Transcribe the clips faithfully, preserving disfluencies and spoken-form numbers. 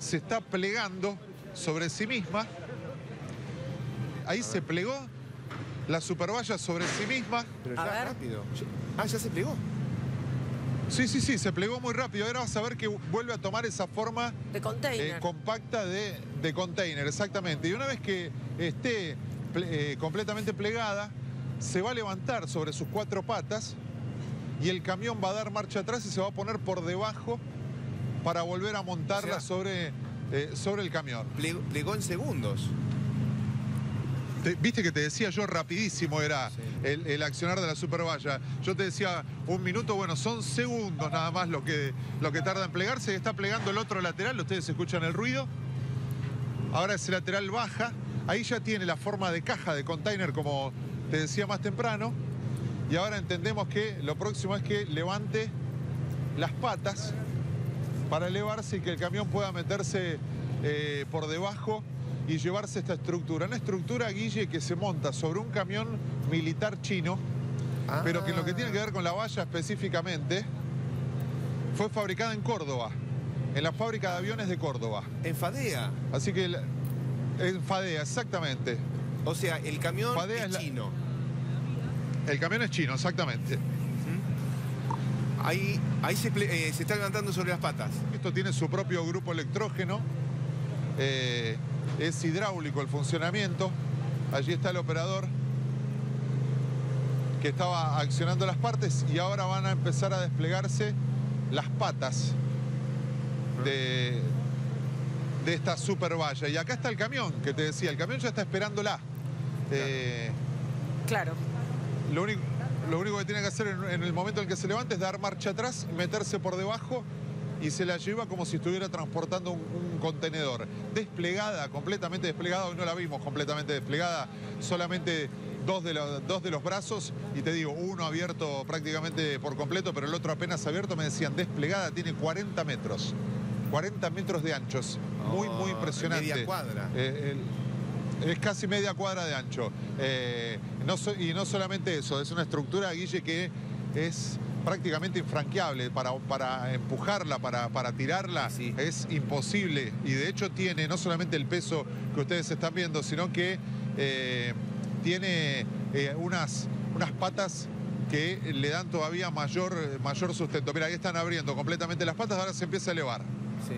se está plegando sobre sí misma. Ahí se plegó la supervalla sobre sí misma. Pero ya a rápido. Ver. Ah, ya se plegó. Sí, sí, sí, se plegó muy rápido. Ahora vas a ver que vuelve a tomar esa forma de container. Eh, compacta de, de container, exactamente. Y una vez que esté ple, eh, completamente plegada, se va a levantar sobre sus cuatro patas y el camión va a dar marcha atrás y se va a poner por debajo para volver a montarla, o sea, sobre, eh, sobre el camión. Plegó, plegó en segundos. Te, Viste que te decía yo, rapidísimo era sí. el, el accionar de la supervalla. Yo te decía un minuto, bueno, son segundos nada más lo que, lo que tarda en plegarse. Está plegando el otro lateral, ustedes escuchan el ruido. Ahora ese lateral baja, ahí ya tiene la forma de caja, de container, como te decía más temprano. Y ahora entendemos que lo próximo es que levante las patas para elevarse y que el camión pueda meterse eh, por debajo y llevarse esta estructura. Una estructura, Guille, que se monta sobre un camión militar chino, ah. pero que en lo que tiene que ver con la valla específicamente, fue fabricada en Córdoba, en la fábrica de aviones de Córdoba. En FADEA. Así que, el, en FADEA, exactamente. O sea, el camión FADEA es chino. La, el camión es chino, exactamente. ¿Mm? Ahí, ahí se, eh, se está levantando sobre las patas. Esto tiene su propio grupo electrógeno. Eh, Es hidráulico el funcionamiento. Allí está el operador que estaba accionando las partes y ahora van a empezar a desplegarse las patas de, de esta supervalla. Y acá está el camión que te decía. El camión ya está esperándola. Claro. Eh, claro. Lo único, lo único que tiene que hacer en, en el momento en que se levanta es dar marcha atrás, meterse por debajo y se la lleva como si estuviera transportando un, un contenedor. Desplegada, completamente desplegada, hoy no la vimos completamente desplegada, solamente dos de, los, dos de los brazos, y te digo, uno abierto prácticamente por completo, pero el otro apenas abierto, me decían, desplegada, tiene cuarenta metros, cuarenta metros de anchos, muy, oh, muy impresionante. Media cuadra. Eh, el, es casi media cuadra de ancho. Eh, no so, y no solamente eso, es una estructura, Guille, que es prácticamente infranqueable, para, para empujarla, para, para tirarla, sí. es imposible. Y de hecho tiene no solamente el peso que ustedes están viendo, sino que eh, tiene eh, unas, unas patas que le dan todavía mayor, mayor sustento. Mira, ahí están abriendo completamente las patas, ahora se empieza a elevar. Sí.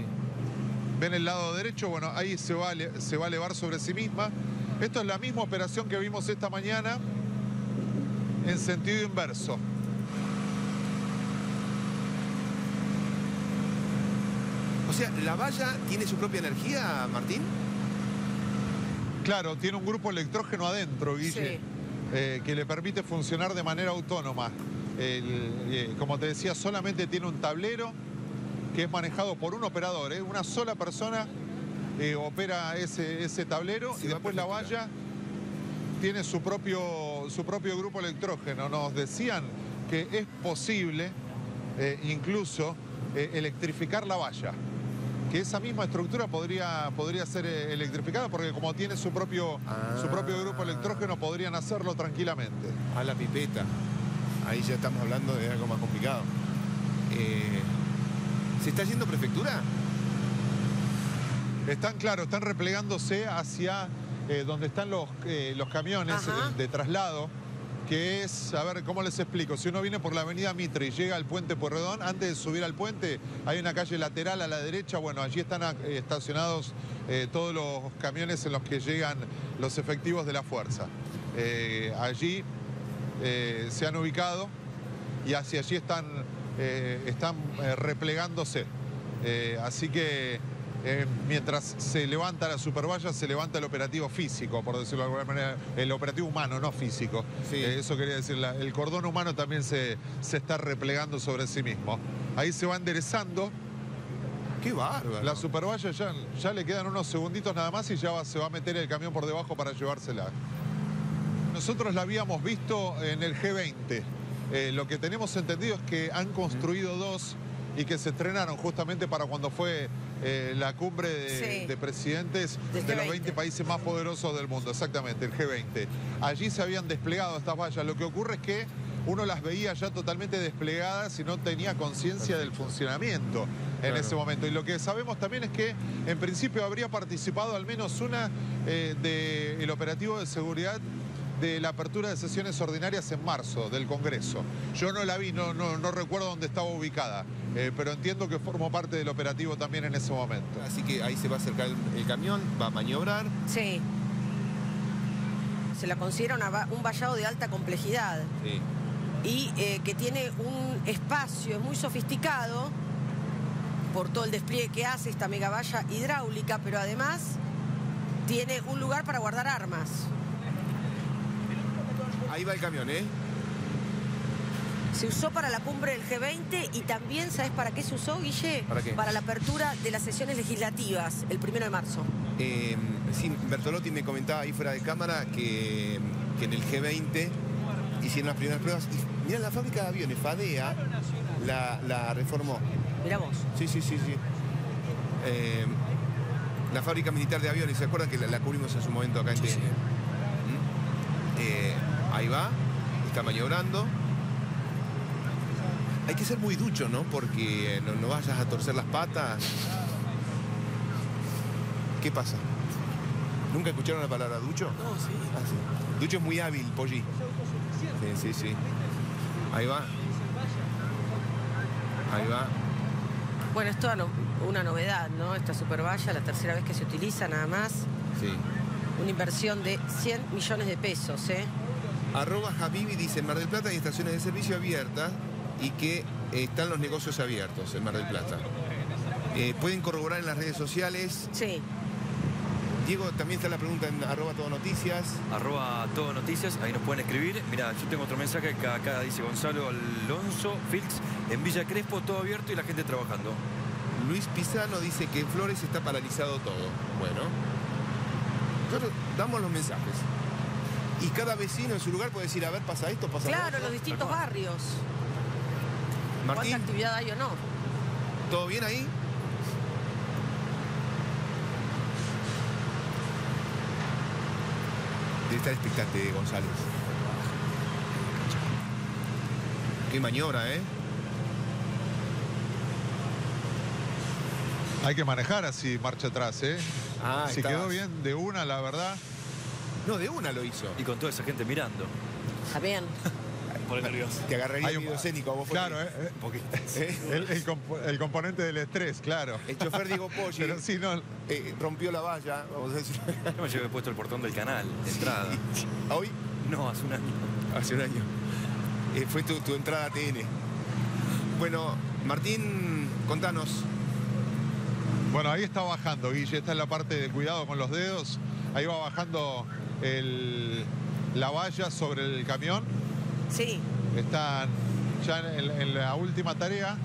¿Ven el lado derecho? Bueno, ahí se va, se va a elevar sobre sí misma. Esto es la misma operación que vimos esta mañana en sentido inverso. O sea, ¿la valla tiene su propia energía, Martín? Claro, tiene un grupo electrógeno adentro, Guille, sí. eh, que le permite funcionar de manera autónoma. El, eh, como te decía, solamente tiene un tablero que es manejado por un operador. ¿eh? Una sola persona eh, opera ese, ese tablero sí, y después la valla tiene su propio, su propio grupo electrógeno. Nos decían que es posible eh, incluso eh, electrificar la valla, que esa misma estructura podría, podría ser electrificada, porque como tiene su propio, ah, su propio grupo electrógeno, podrían hacerlo tranquilamente. A la pipeta. Ahí ya estamos hablando de algo más complicado. Eh, ¿Se está yendo Prefectura? Están, claro, están replegándose hacia eh, donde están los, eh, los camiones de, de traslado, que es, a ver, ¿cómo les explico? Si uno viene por la avenida Mitre y llega al Puente Pueyrredón, antes de subir al puente hay una calle lateral a la derecha, bueno, allí están estacionados eh, todos los camiones en los que llegan los efectivos de la fuerza. Eh, allí eh, se han ubicado y hacia allí están, eh, están eh, replegándose. Eh, así que eh, mientras se levanta la supervalla, se levanta el operativo físico, por decirlo de alguna manera, el operativo humano, no físico. Sí. Eh, eso quería decir, la, el cordón humano también se, se está replegando sobre sí mismo. Ahí se va enderezando. ¡Qué bárbaro! La supervalla ya, ya le quedan unos segunditos nada más y ya va, se va a meter el camión por debajo para llevársela. Nosotros la habíamos visto en el G veinte. Eh, lo que tenemos entendido es que han construido dos y que se estrenaron justamente para cuando fue eh, la cumbre de, sí. de presidentes de los veinte países más poderosos del mundo, exactamente, el G veinte. Allí se habían desplegado estas vallas. Lo que ocurre es que uno las veía ya totalmente desplegadas y no tenía conciencia del funcionamiento en claro. ese momento. Y lo que sabemos también es que en principio habría participado al menos una eh, del operativo de seguridad de la apertura de sesiones ordinarias en marzo del Congreso. Yo no la vi, no, no, no recuerdo dónde estaba ubicada, eh, pero entiendo que formó parte del operativo también en ese momento. Así que ahí se va a acercar el camión, va a maniobrar. Sí. Se la considera una, un vallado de alta complejidad. Sí. Y eh, que tiene un espacio muy sofisticado por todo el despliegue que hace esta megavalla hidráulica, pero además tiene un lugar para guardar armas. Ahí va el camión, ¿eh? Se usó para la cumbre del G veinte y también, ¿sabes para qué se usó, Guille? ¿Para qué? Para la apertura de las sesiones legislativas, el primero de marzo. Eh, sí, Bertolotti me comentaba ahí fuera de cámara que, que en el G veinte hicieron las primeras pruebas. Y mirá, la fábrica de aviones, FADEA, la, la reformó. Mirá vos. Sí, sí, sí, sí. Eh, la fábrica militar de aviones, ¿se acuerdan que la, la cubrimos en su momento acá en Chile? Sí, sí. Eh, ahí va, está maniobrando. Hay que ser muy ducho, ¿no? Porque no, no vayas a torcer las patas. ¿Qué pasa? ¿Nunca escucharon la palabra ducho? No, sí. Ah, sí. Ducho es muy hábil, Poggi. Sí, sí, sí. Ahí va. Ahí va. Bueno, es toda no, una novedad, ¿no? Esta supervalla, la tercera vez que se utiliza nada más. Sí. Una inversión de cien millones de pesos, ¿eh? Arroba Javibi dice, en Mar del Plata hay estaciones de servicio abiertas y que están los negocios abiertos en Mar del Plata. Eh, pueden corroborar en las redes sociales. Sí. Diego, también está la pregunta en arroba Todo Noticias. Arroba Todo Noticias, ahí nos pueden escribir. Mirá, yo tengo otro mensaje que acá dice Gonzalo Alonso Filks, en Villa Crespo todo abierto y la gente trabajando. Luis Pizano dice que en Flores está paralizado todo. Bueno. Nosotros damos los mensajes. Y cada vecino en su lugar puede decir, a ver, pasa esto, pasa esto. Claro, los distintos barrios. Martín, ¿cuánta actividad hay o no? ¿Todo bien ahí? Debe estar expectante, González. Qué maniobra, ¿eh? Hay que manejar así, marcha atrás, ¿eh? Ah, se quedó bien, de una, la verdad. No, de una lo hizo. Y con toda esa gente mirando. Javier. Por el nervioso. Te agarraría el miedo escénico a vos. Claro, ¿eh? ¿Eh? El, el, compo el componente del estrés, claro. El chofer Diego Poggi. Pero sí, no. Eh, rompió la valla. Vamos a decir. Yo me llevé puesto el portón del canal, de entrada. Sí. ¿A hoy? No, hace un año. Hace un año. Eh, fue tu, tu entrada a T N. Bueno, Martín, contanos. Bueno, ahí está bajando, Guille. Esta es la parte de cuidado con los dedos. Ahí va bajando el, la valla sobre el camión. Sí. Están ya en, en la última tarea.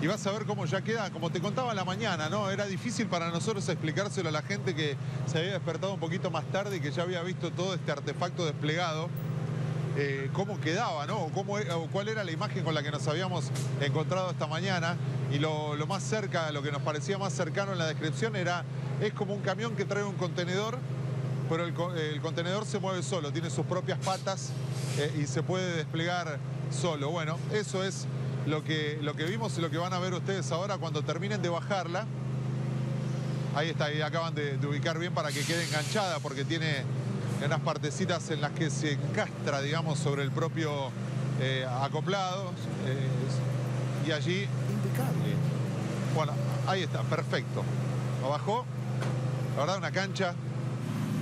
Y vas a ver cómo ya queda. Como te contaba en la mañana, ¿no? Era difícil para nosotros explicárselo a la gente que se había despertado un poquito más tarde y que ya había visto todo este artefacto desplegado. Eh, cómo quedaba, ¿no? O, cómo, o cuál era la imagen con la que nos habíamos encontrado esta mañana. Y lo, lo más cerca, lo que nos parecía más cercano en la descripción era, es como un camión que trae un contenedor, pero el, el contenedor se mueve solo, tiene sus propias patas eh, y se puede desplegar solo. Bueno, eso es lo que, lo que vimos y lo que van a ver ustedes ahora cuando terminen de bajarla. Ahí está, y acaban de, de ubicar bien para que quede enganchada, porque tiene unas partecitas en las que se encastra, digamos, sobre el propio eh, acoplado. Eh, y allí... Bueno, ahí está, perfecto. Abajo, la verdad, una cancha.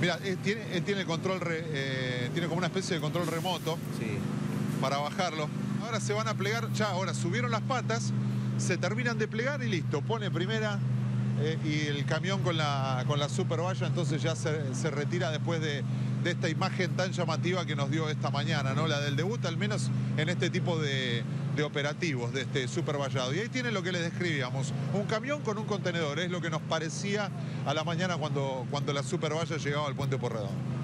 Mira, tiene, tiene el control, re, eh, tiene como una especie de control remoto. Sí. Para bajarlo. Ahora se van a plegar, ya ahora subieron las patas, se terminan de plegar y listo. Pone primera eh, y el camión con la, con la super valla, entonces ya se, se retira después de, de esta imagen tan llamativa que nos dio esta mañana, ¿no? La del debut, al menos en este tipo de... de operativos de este supervallado. Y ahí tienen lo que les describíamos, un camión con un contenedor, es lo que nos parecía a la mañana cuando, cuando la supervalla llegaba al Puente Pueyrredón.